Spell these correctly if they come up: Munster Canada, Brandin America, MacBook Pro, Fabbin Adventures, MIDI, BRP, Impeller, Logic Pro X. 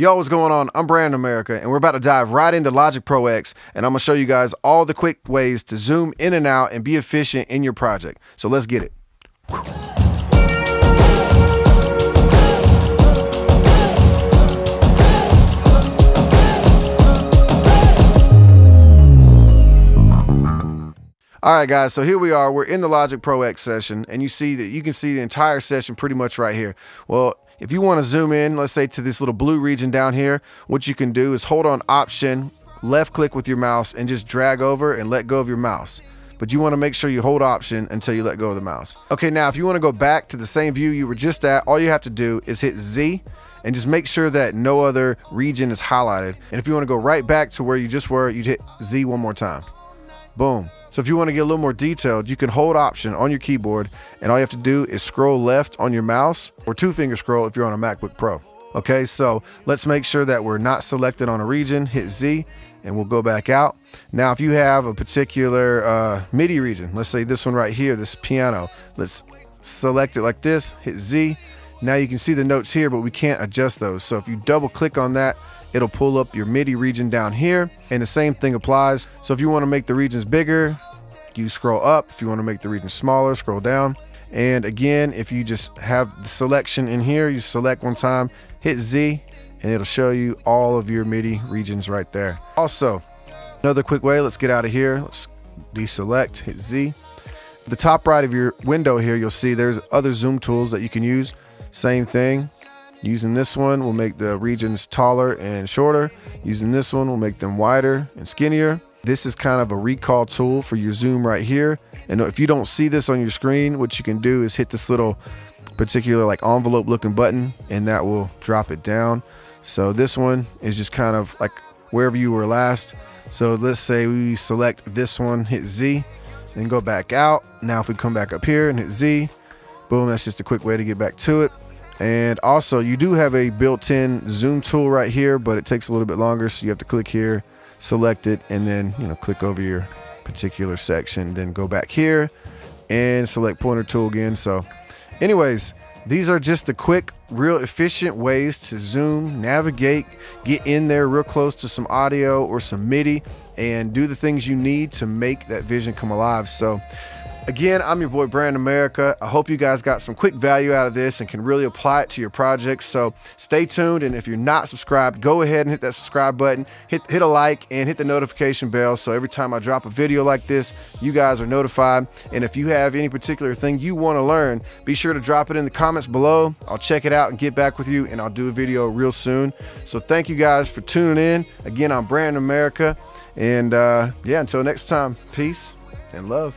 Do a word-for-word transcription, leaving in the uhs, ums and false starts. Yo, what's going on? I'm Brandin America, and we're about to dive right into Logic Pro X, and I'm going to show you guys all the quick ways to zoom in and out and be efficient in your project. So let's get it. All right, guys, so here we are. We're in the Logic Pro X session, and you see that you can see the entire session pretty much right here. Well, if you want to zoom in, let's say to this little blue region down here, what you can do is hold on Option, left click with your mouse, and just drag over and let go of your mouse. But you want to make sure you hold Option until you let go of the mouse. Okay, now if you want to go back to the same view you were just at, all you have to do is hit Z and just make sure that no other region is highlighted. And if you want to go right back to where you just were, you'd hit Z one more time. Boom. So if you want to get a little more detailed, you can hold Option on your keyboard, and all you have to do is scroll left on your mouse, or two finger scroll if you're on a MacBook Pro. Okay, so let's make sure that we're not selected on a region, hit Z, and we'll go back out. Now, if you have a particular uh, MIDI region, let's say this one right here, this piano, let's select it like this, hit Z. Now you can see the notes here, but we can't adjust those. So if you double click on that, it'll pull up your MIDI region down here, and the same thing applies. So if you want to make the regions bigger, you scroll up. If you want to make the region smaller, scroll down. And again, if you just have the selection in here, you select one time, hit Z, and it'll show you all of your MIDI regions right there. Also, another quick way, let's get out of here. Let's deselect, hit Z. The top right of your window here, you'll see there's other zoom tools that you can use. Same thing. Using this one will make the regions taller and shorter. Using this one will make them wider and skinnier. This is kind of a recall tool for your zoom right here. And if you don't see this on your screen, what you can do is hit this little particular like envelope looking button, and that will drop it down. So this one is just kind of like wherever you were last. So let's say we select this one, hit Z, and go back out. Now if we come back up here and hit Z, boom, that's just a quick way to get back to it. And also, you do have a built-in zoom tool right here, but it takes a little bit longer, so you have to click here, select it, and then, you know, click over your particular section, then go back here and select pointer tool again. So anyways, these are just the quick, real efficient ways to zoom, navigate, get in there real close to some audio or some MIDI, and do the things you need to make that vision come alive. So again, I'm your boy Brandin America. I hope you guys got some quick value out of this and can really apply it to your projects. So stay tuned, and if you're not subscribed, go ahead and hit that subscribe button, hit, hit a like, and hit the notification bell, so every time I drop a video like this, you guys are notified. And if you have any particular thing you want to learn, be sure to drop it in the comments below. I'll check it out and get back with you, and I'll do a video real soon. So thank you guys for tuning in. Again, I'm Brandin America, and uh, yeah, until next time, peace and love.